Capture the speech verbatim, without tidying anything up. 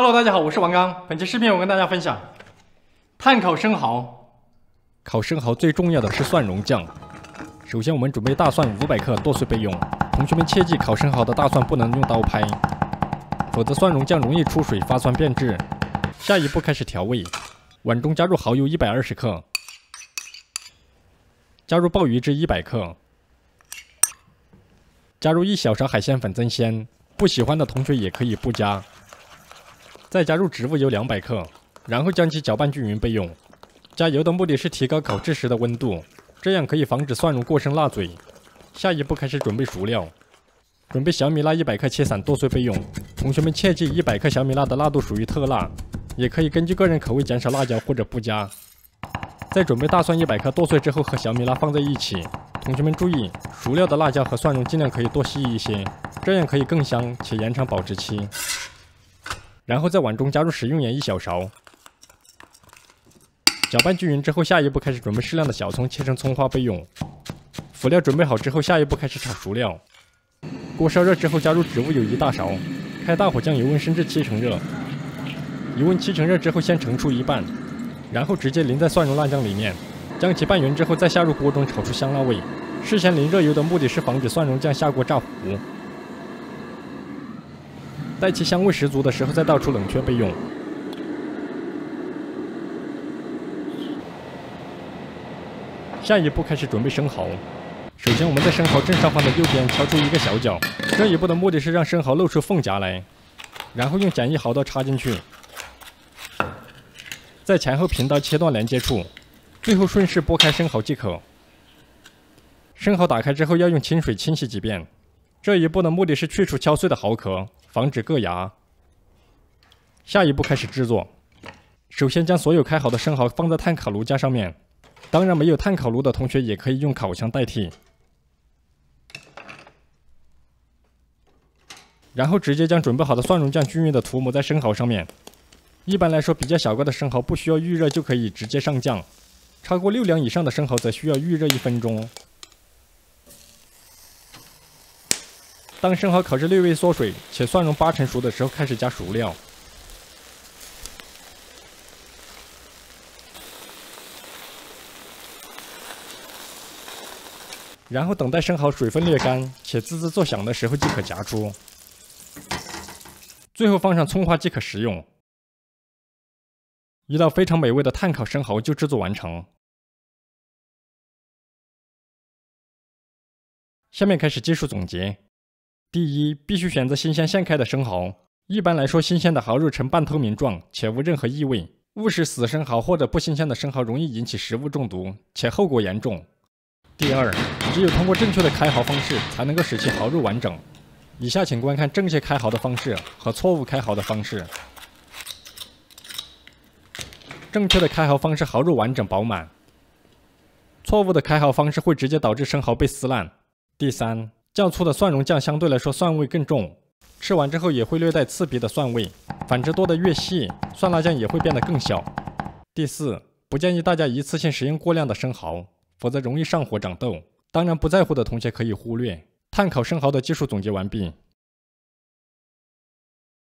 Hello， 大家好，我是王刚。本期视频我跟大家分享炭烤生蚝。烤生蚝最重要的是蒜蓉酱。首先，我们准备大蒜五百克，剁碎备用。同学们切记，烤生蚝的大蒜不能用刀拍，否则蒜蓉酱容易出水发酸变质。下一步开始调味，碗中加入蚝油一百二十克，加入鲍鱼汁一百克，加入一小勺海鲜粉增鲜。不喜欢的同学也可以不加。 再加入植物油两百克，然后将其搅拌均匀备用。加油的目的是提高烤制时的温度，这样可以防止蒜蓉过生辣嘴。下一步开始准备熟料，准备小米辣一百克，切散剁碎备用。同学们切记， 一百克小米辣的辣度属于特辣，也可以根据个人口味减少辣椒或者不加。再准备大蒜一百克，剁碎之后和小米辣放在一起。同学们注意，熟料的辣椒和蒜蓉尽量可以多吸一些，这样可以更香且延长保质期。 然后在碗中加入食用盐一小勺，搅拌均匀之后，下一步开始准备适量的小葱，切成葱花备用。辅料准备好之后，下一步开始炒熟料。锅烧热之后，加入植物油一大勺，开大火将油温升至七成热。油温七成热之后，先盛出一半，然后直接淋在蒜蓉辣酱里面，将其拌匀之后再下入锅中炒出香辣味。事先淋热油的目的是防止蒜蓉酱下锅炸糊。 待其香味十足的时候，再倒出冷却备用。下一步开始准备生蚝。首先，我们在生蚝正上方的右边敲出一个小角，这一步的目的是让生蚝露出缝夹来，然后用简易蚝刀插进去，在前后平刀切断连接处，最后顺势剥开生蚝即可。生蚝打开之后，要用清水清洗几遍。 这一步的目的是去除敲碎的蚝壳，防止硌牙。下一步开始制作。首先将所有开好的生蚝放在炭烤炉架上面，当然没有炭烤炉的同学也可以用烤箱代替。然后直接将准备好的蒜蓉酱均匀的涂抹在生蚝上面。一般来说，比较小个的生蚝不需要预热就可以直接上酱，超过六两以上的生蚝则需要预热一分钟。 当生蚝烤至略微缩水且蒜蓉八成熟的时候，开始加熟料。然后等待生蚝水分略干且滋滋作响的时候，即可夹出。最后放上葱花即可食用。一道非常美味的炭烤生蚝就制作完成。下面开始技术总结。 第一，必须选择新鲜现开的生蚝。一般来说，新鲜的蚝肉呈半透明状，且无任何异味。误食死生蚝或者不新鲜的生蚝，容易引起食物中毒，且后果严重。第二，只有通过正确的开蚝方式，才能够使其蚝肉完整。以下请观看正确开蚝的方式和错误开蚝的方式。正确的开蚝方式，蚝肉完整饱满；错误的开蚝方式会直接导致生蚝被撕烂。第三。 较粗的蒜蓉酱相对来说蒜味更重，吃完之后也会略带刺鼻的蒜味。反之，剁得越细，蒜辣酱也会变得更小。第四，不建议大家一次性食用过量的生蚝，否则容易上火长痘。当然，不在乎的同学可以忽略。炭烤生蚝的技术总结完毕。